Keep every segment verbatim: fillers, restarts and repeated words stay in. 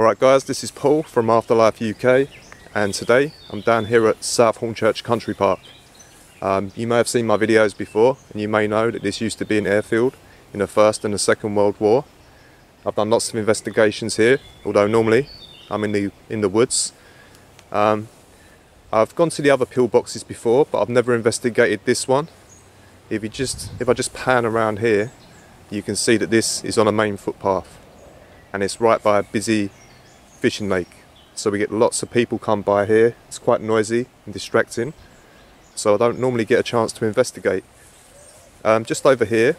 Alright guys, this is Paul from Afterlife U K, and today I'm down here at South Hornchurch Country Park. Um, you may have seen my videos before, and you may know that this used to be an airfield in the First and the Second World War. I've done lots of investigations here, although normally I'm in the, in the woods. Um, I've gone to the other pillboxes before, but I've never investigated this one. If, you just, if I just pan around here, you can see that this is on a main footpath, and it's right by a busy fishing lake. So we get lots of people come by here. It's quite noisy and distracting, so I don't normally get a chance to investigate. Um, just over here,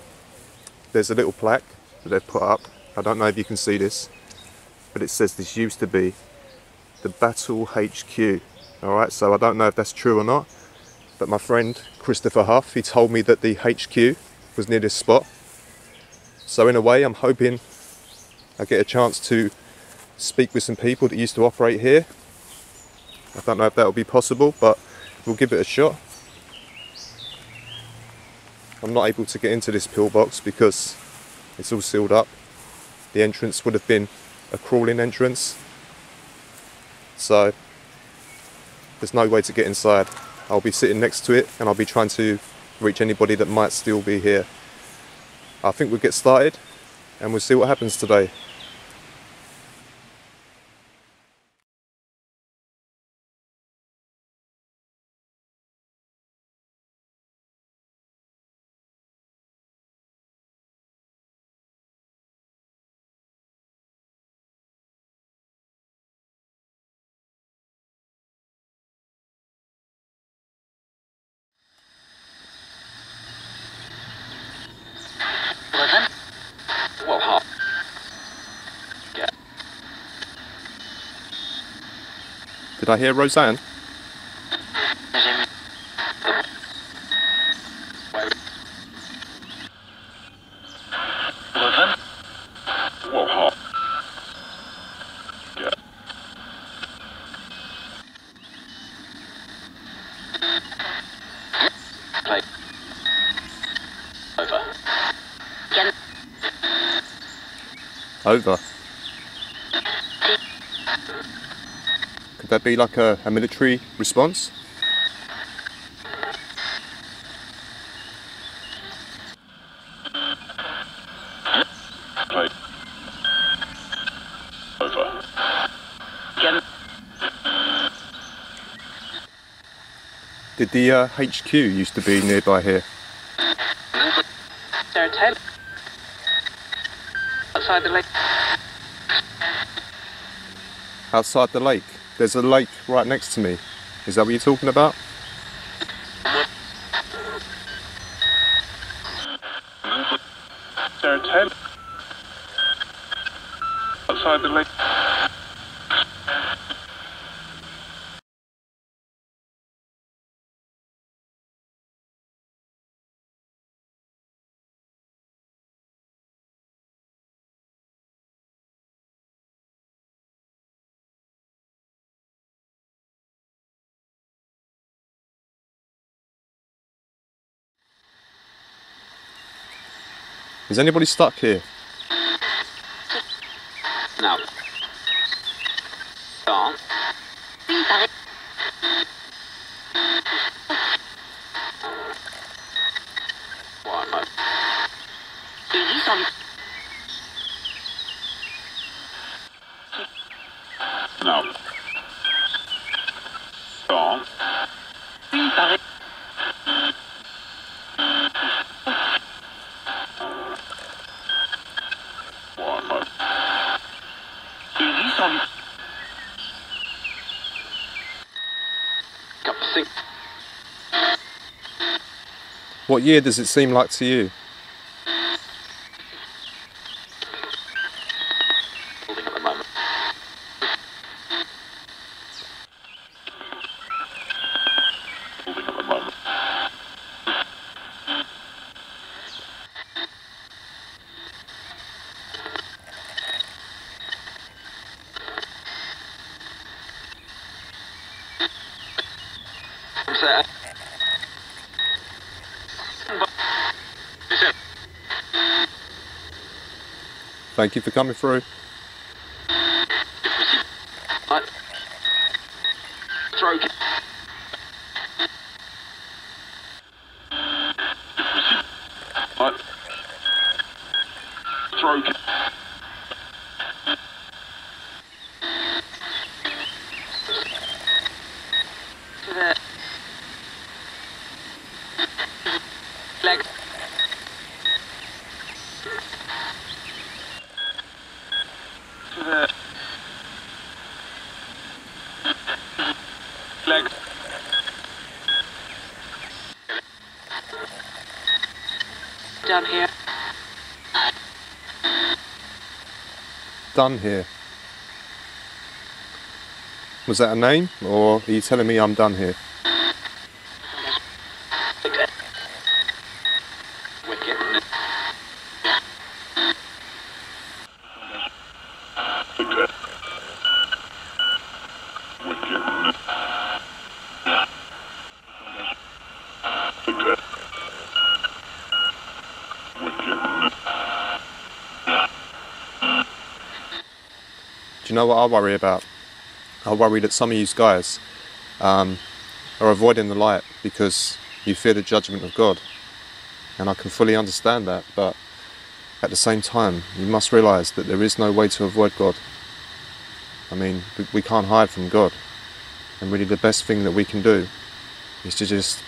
there's a little plaque that they've put up. I don't know if you can see this, but it says this used to be the Battle H Q. Alright, so I don't know if that's true or not, but my friend Christopher Huff, he told me that the H Q was near this spot. So in a way, I'm hoping I get a chance to speak with some people that used to operate here. I don't know if that will be possible, but we'll give it a shot. I'm not able to get into this pillbox because it's all sealed up. The entrance would have been a crawling entrance, so there's no way to get inside. I'll be sitting next to it, and I'll be trying to reach anybody that might still be here. I think we'll get started, and we'll see what happens today. Did I hear Roseanne? Over. Could that be like a, a military response? Over. Did the uh, H Q used to be nearby here? Outside the lake. Outside the lake? There's a lake right next to me. Is that what you're talking about? There are ten outside the lake. Is anybody stuck here? No. No. What year does it seem like to you? Thank you for coming through. stroke. Stroke. Done here. Done here. Was that a name, or are you telling me I'm done here? You know what I worry about? I worry that some of you guys um, are avoiding the light because you fear the judgment of God, and I can fully understand that, but at the same time you must realise that there is no way to avoid God. I mean, we, we can't hide from God, and really the best thing that we can do is to just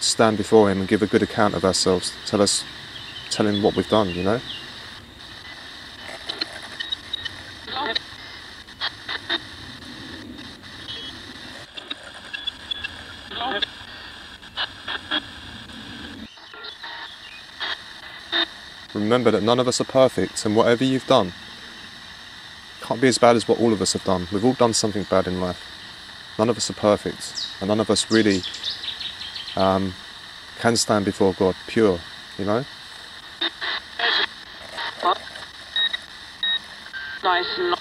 stand before Him and give a good account of ourselves. Tell us, tell Him what we've done, you know? Remember that none of us are perfect, and whatever you've done can't be as bad as what all of us have done. We've all done something bad in life. None of us are perfect, and none of us really um, can stand before God pure, you know? Nice and long.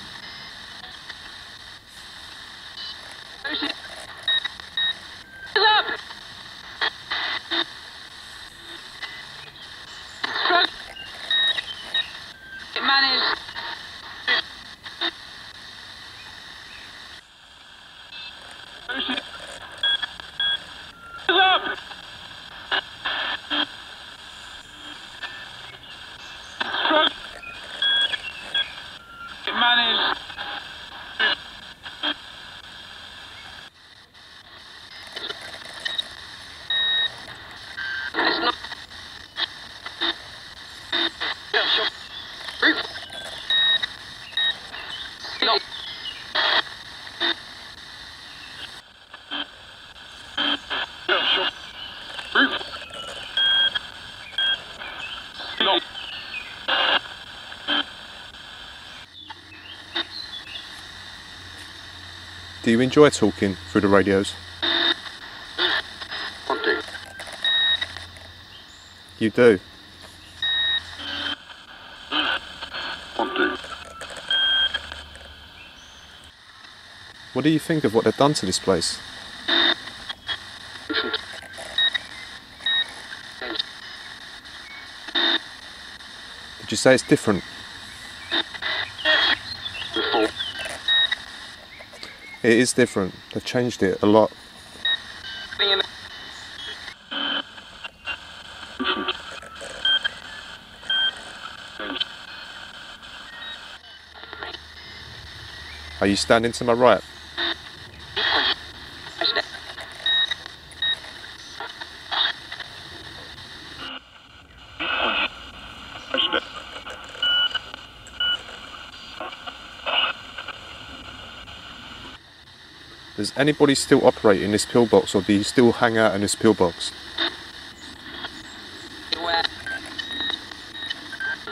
Do you enjoy talking through the radios? You do. What do you think of what they've done to this place? Did you say it's different? It is different. They've changed it a lot. Are you standing to my right? Does anybody still operate in this pillbox, or do you still hang out in this pillbox?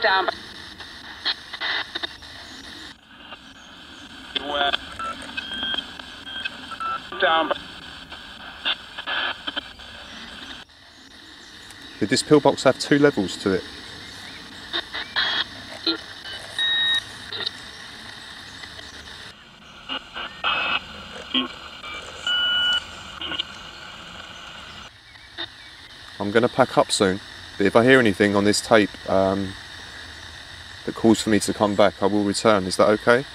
Down. Down. Did this pillbox have two levels to it? I'm going to pack up soon, but if I hear anything on this tape um, that calls for me to come back, I will return. Is that okay?